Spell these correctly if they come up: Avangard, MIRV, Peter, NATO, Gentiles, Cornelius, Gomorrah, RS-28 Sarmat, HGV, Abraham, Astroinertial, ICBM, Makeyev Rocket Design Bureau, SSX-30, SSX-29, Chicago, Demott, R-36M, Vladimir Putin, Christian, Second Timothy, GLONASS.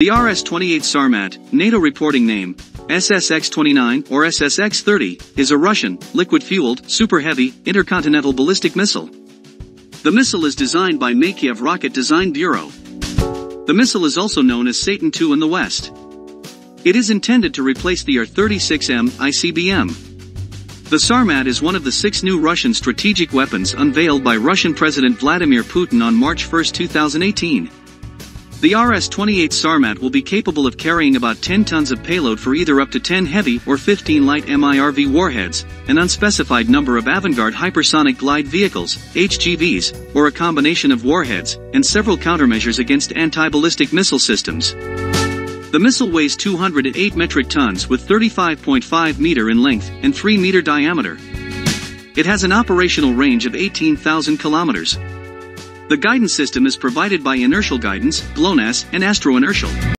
The RS-28 Sarmat, NATO reporting name, SSX-29 or SSX-30, is a Russian, liquid-fueled, super-heavy, intercontinental ballistic missile. The missile is designed by Makeyev Rocket Design Bureau. The missile is also known as Satan II in the West. It is intended to replace the R-36M ICBM. The Sarmat is one of the 6 new Russian strategic weapons unveiled by Russian President Vladimir Putin on March 1, 2018. The RS-28 Sarmat will be capable of carrying about 10 tons of payload for either up to 10 heavy or 15 light MIRV warheads, an unspecified number of Avangard hypersonic glide vehicles, HGVs, or a combination of warheads, and several countermeasures against anti-ballistic missile systems. The missile weighs 208 metric tons with 35.5 meter in length and 3 meter diameter. It has an operational range of 18,000 kilometers. The guidance system is provided by inertial guidance, GLONASS, and Astroinertial.